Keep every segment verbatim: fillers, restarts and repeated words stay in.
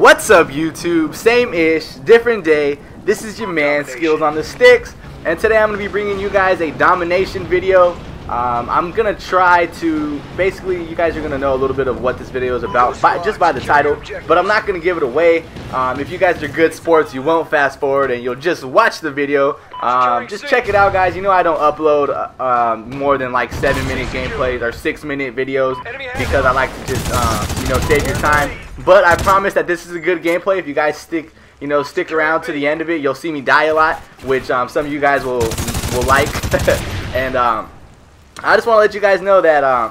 What's up, YouTube? Same-ish, different day. This is your man, Domination. Skills on the Sticks, and today I'm going to be bringing you guys a Domination video. Um, I'm going to try to, basically, you guys are going to know a little bit of what this video is about by, just by the title, but I'm not going to give it away. Um, if you guys are good sports, you won't fast forward, and you'll just watch the video. Um, just check it out, guys. You know I don't upload uh, um, more than like seven minute gameplays or six minute videos because I like to just, uh, you know, save your time. But I promise that this is a good gameplay. If you guys stick, you know, stick around to the end of it, you'll see me die a lot, which um, some of you guys will will like. And um, I just want to let you guys know that uh,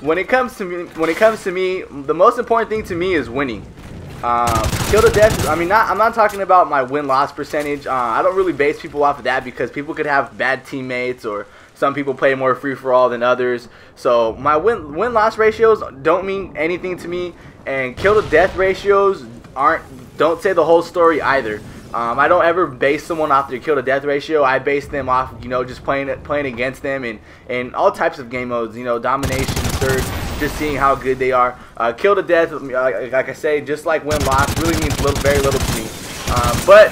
when it comes to me, when it comes to me, the most important thing to me is winning. Uh, kill to death. I mean, not, I'm not talking about my win-loss percentage. Uh, I don't really base people off of that because people could have bad teammates or some people play more free-for-all than others. So my win win-loss ratios don't mean anything to me, and kill to death ratios aren't don't say the whole story either. Um, I don't ever base someone off their kill to death ratio. I base them off, you know, just playing playing against them and and all types of game modes. You know, domination, surge, just seeing how good they are. Uh, kill to death, like, like I say, just like win loss, really means little, very little to me. Uh, but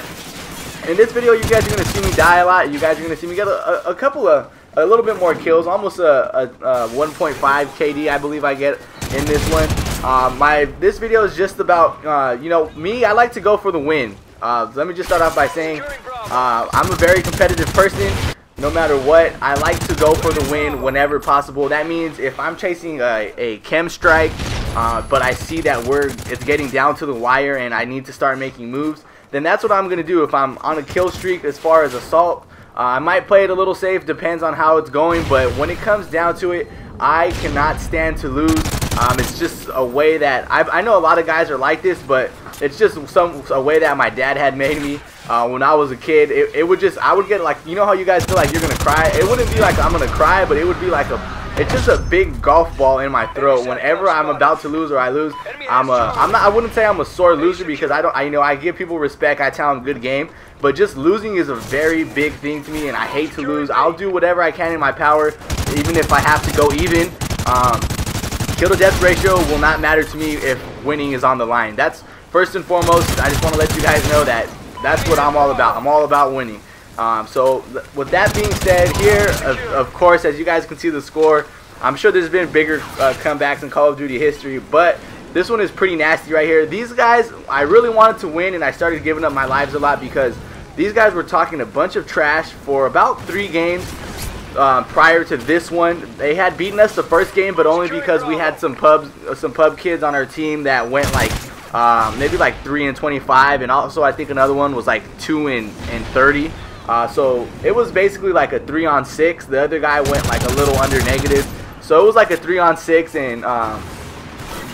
in this video, you guys are gonna see me die a lot. You guys are gonna see me get a, a, a couple of a little bit more kills, almost a, a, a one point five K D, I believe I get in this one. Uh, my this video is just about uh, you know, me. I like to go for the win. Uh, let me just start off by saying uh, I'm a very competitive person. No matter what, I like to go for the win whenever possible. That means if I'm chasing a, a chem strike, uh, but I see that we're it's getting down to the wire and I need to start making moves, then that's what I'm gonna do. If I'm on a kill streak as far as assault, uh, I might play it a little safe. Depends on how it's going. But when it comes down to it, I cannot stand to lose. Um, it's just a way that I've, I know a lot of guys are like this, but it's just some a way that my dad had made me uh, when I was a kid. It, it would just I would get like, you know how you guys feel like you're gonna cry. It wouldn't be like I'm gonna cry, but it would be like a it's just a big golf ball in my throat whenever I'm about to lose or I lose. I'm a I'm not I wouldn't say I'm a sore loser because I don't I you know I give people respect. I tell them good game, but just losing is a very big thing to me, and I hate to lose. I'll do whatever I can in my power, even if I have to go even. Um, Kill to death ratio will not matter to me if winning is on the line. That's first and foremost. I just want to let you guys know that that's what I'm all about. I'm all about winning. Um, so with that being said, here, of, of course, as you guys can see the score, I'm sure there's been bigger uh, comebacks in Call of Duty history, but this one is pretty nasty right here. These guys, I really wanted to win, and I started giving up my lives a lot because these guys were talking a bunch of trash for about three games. Um, prior to this one, they had beaten us the first game, but only because we had some pubs, some pub kids on our team that went like um, maybe like three and twenty-five, and also I think another one was like two and thirty. Uh, so it was basically like a three on six. The other guy went like a little under negative, so it was like a three on six, and um,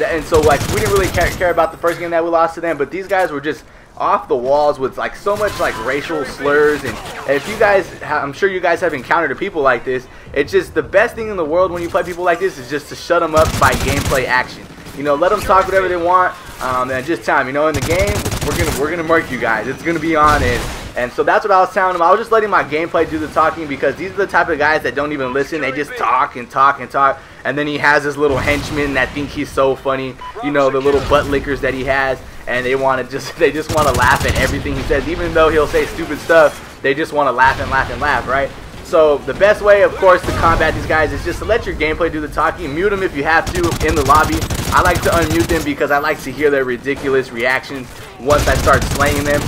and so like we didn't really care, care about the first game that we lost to them, but these guys were just off the walls with like so much like racial slurs. And if you guys ha I'm sure you guys have encountered people like this, it's just the best thing in the world when you play people like this is just to shut them up by gameplay action. You know, let them talk whatever they want, um, and just time, you know, in the game we're gonna we're gonna murk you guys. It's gonna be on it. And so that's what I was telling them. I was just letting my gameplay do the talking because these are the type of guys that don't even listen. They just talk and talk and talk. And then he has his little henchmen that think he's so funny. You know, the little butt lickers that he has. And they want to just they just want to laugh at everything he says. Even though he'll say stupid stuff, they just want to laugh and laugh and laugh, right? So the best way, of course, to combat these guys is just to let your gameplay do the talking. Mute them if you have to in the lobby. I like to unmute them because I like to hear their ridiculous reactions once I start slaying them.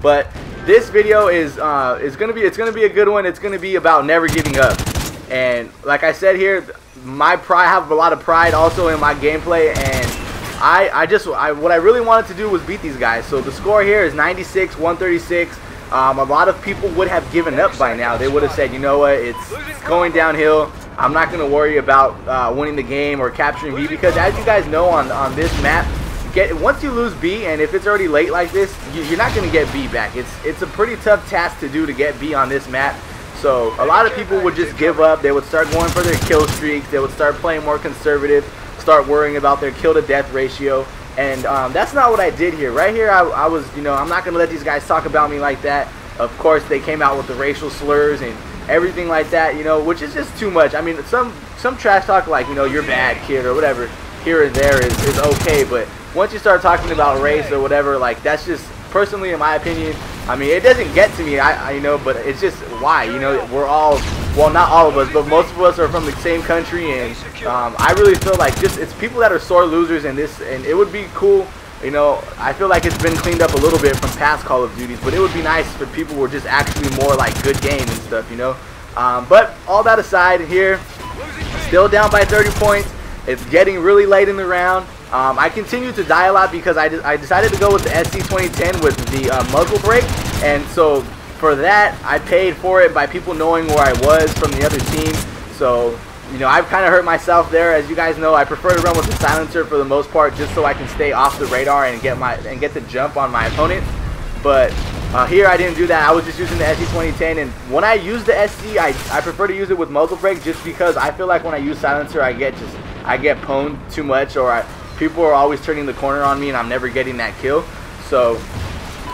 But this video is uh, is gonna be it's gonna be a good one. It's gonna be about never giving up. And like I said here, my pride I have a lot of pride also in my gameplay, and I I just I, what I really wanted to do was beat these guys. So the score here is ninety-six one thirty-six. Um, a lot of people would have given up by now. They would have said, you know what, it's, it's going downhill. I'm not gonna worry about uh, winning the game or capturing B because, as you guys know, on on this map. Get, once you lose B, and if it's already late like this, you, you're not going to get B back. It's it's a pretty tough task to do to get B on this map. So a lot of people would just give up. They would start going for their kill streaks. They would start playing more conservative, start worrying about their kill to death ratio. And um, that's not what I did here. Right here, I, I was, you know, I'm not going to let these guys talk about me like that. Of course, they came out with the racial slurs and everything like that, you know, which is just too much. I mean, some, some trash talk like, you know, you're bad, kid, or whatever, here and there is, is okay, but once you start talking about race or whatever, like, that's just, personally, in my opinion, I mean, it doesn't get to me, I, I you know, but it's just why, you know, we're all, well, not all of us, but most of us are from the same country, and um, I really feel like just, it's people that are sore losers in this, and it would be cool, you know, I feel like it's been cleaned up a little bit from past Call of Duties, but it would be nice for people who are just actually more, like, good game and stuff, you know, um, but all that aside here, still down by thirty points, it's getting really late in the round. Um, I continue to die a lot because I, de I decided to go with the S C twenty ten with the uh, muzzle brake, and so for that I paid for it by people knowing where I was from the other team. So, you know, I've kind of hurt myself there. As you guys know, I prefer to run with the silencer for the most part, just so I can stay off the radar and get my and get the jump on my opponents. But uh, here I didn't do that. I was just using the S C twenty ten, and when I use the S C, I I prefer to use it with muzzle brake just because I feel like when I use silencer, I get just I get pwned too much, or I. People are always turning the corner on me, and I'm never getting that kill. So,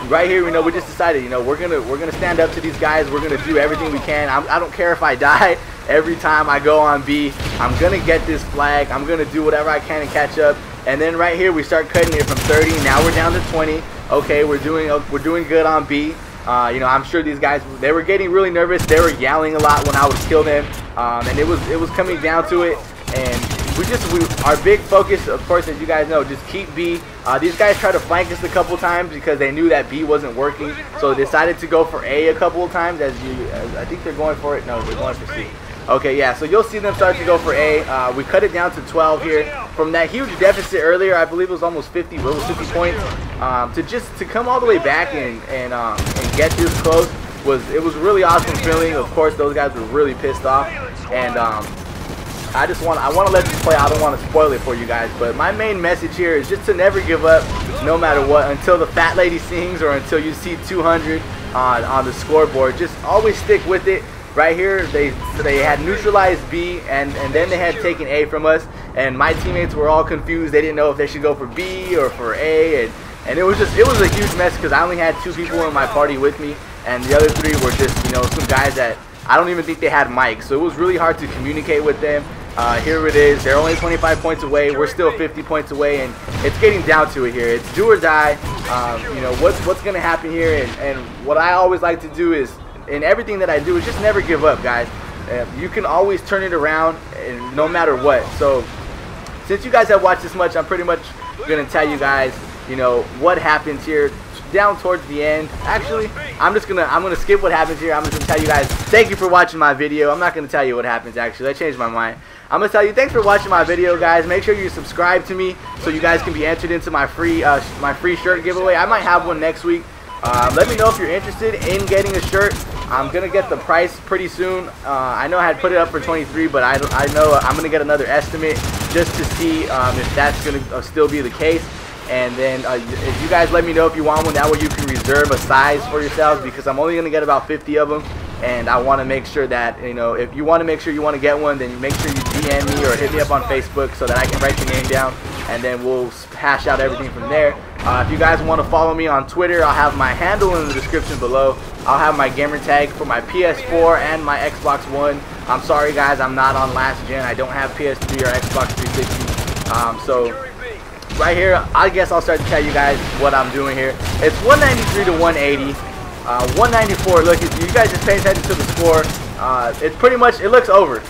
right here, we know we just decided, you know, we're gonna we're gonna stand up to these guys. We're gonna do everything we can. I'm, I don't care if I die. Every time I go on B, I'm gonna get this flag. I'm gonna do whatever I can to catch up. And then right here, we start cutting it from thirty. Now we're down to twenty. Okay, we're doing we're doing good on B. Uh, you know, I'm sure these guys, they were getting really nervous. They were yelling a lot when I would kill them, um, and it was it was coming down to it. And We just, we, our big focus, of course, as you guys know, just keep B. Uh, these guys tried to flank us a couple times because they knew that B wasn't working, so they decided to go for A a couple of times. As you, as I think they're going for it. No, they're going for C. Okay, yeah. So you'll see them start to go for A. Uh, we cut it down to twelve here from that huge deficit earlier. I believe it was almost fifty, it was fifty points. Um, to just to come all the way back and and um, and get this close was it was really awesome feeling. Of course, those guys were really pissed off, and. Um, I just want, I want to let this play, I don't want to spoil it for you guys, but my main message here is just to never give up, no matter what, until the fat lady sings or until you see two hundred on, on the scoreboard. Just always stick with it. Right here, they they had neutralized B, and, and then they had taken A from us, and my teammates were all confused. They didn't know if they should go for B or for A, and, and it was just, it was a huge mess because I only had two people in my party with me, and the other three were just, you know, some guys that I don't even think they had mics, so it was really hard to communicate with them. Uh, here it is. They're only twenty-five points away. We're still fifty points away, and it's getting down to it here. It's do or die. Um, you know what's what's gonna happen here, and, and what I always like to do is, in everything that I do, is just never give up, guys. Uh, you can always turn it around, and no matter what. So, since you guys have watched this much, I'm pretty much gonna tell you guys, you know, what happens here down towards the end. Actually, I'm just gonna I'm gonna skip what happens here. I'm just gonna tell you guys thank you for watching my video. I'm not gonna tell you what happens actually. I changed my mind. I'm gonna tell you thanks for watching my video, guys. Make sure you subscribe to me so you guys can be entered into my free uh, my free shirt giveaway. I might have one next week. Uh, let me know if you're interested in getting a shirt. I'm gonna get the price pretty soon. Uh, I know I had put it up for twenty-three, but I I know I'm gonna get another estimate just to see um, if that's gonna uh, still be the case. And then uh, if you guys let me know if you want one, that way you can reserve a size for yourselves, because I'm only going to get about fifty of them, and I want to make sure that, you know, if you want to make sure you want to get one, then you make sure you D M me or hit me up on Facebook so that I can write your name down, and then we'll hash out everything from there. Uh, if you guys want to follow me on Twitter, I'll have my handle in the description below. I'll have my gamer tag for my P S four and my Xbox One. I'm sorry guys, I'm not on last gen. I don't have P S three or Xbox three sixty. Um, so... Right here, I guess I'll start to tell you guys what I'm doing here. It's one ninety-three to one eighty, uh, one ninety-four. Look, if you guys just pay attention to the score, uh, it's pretty much, it looks over.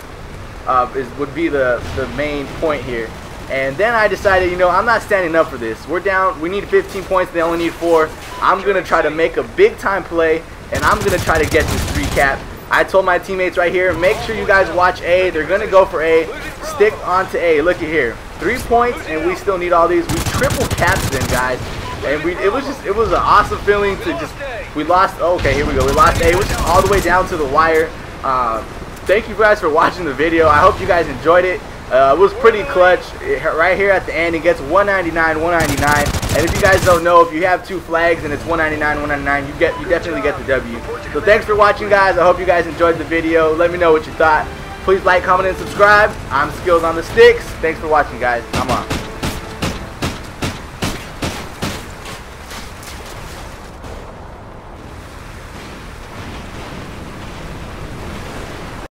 Uh, is, would be the the main point here. And then I decided, you know, I'm not standing up for this. We're down. We need fifteen points. They only need four. I'm gonna try to make a big time play, and I'm gonna try to get this three cap. I told my teammates right here, make sure you guys watch A. They're gonna go for A. Stick onto A. Look at here. Three points, and we still need all these. We triple capped them, guys, and we it was just it was an awesome feeling to just we lost. Oh, okay, here we go. We lost A, which is all the way down to the wire. Uh, thank you guys for watching the video. I hope you guys enjoyed it. Uh, it was pretty clutch. It, right here at the end, it gets one ninety-nine, one ninety-nine. And if you guys don't know, if you have two flags and it's one ninety-nine, one ninety-nine, you get you definitely get the W. So thanks for watching, guys. I hope you guys enjoyed the video. Let me know what you thought. Please like, comment, and subscribe. I'm Skills on the Sticks. Thanks for watching, guys. I'm on.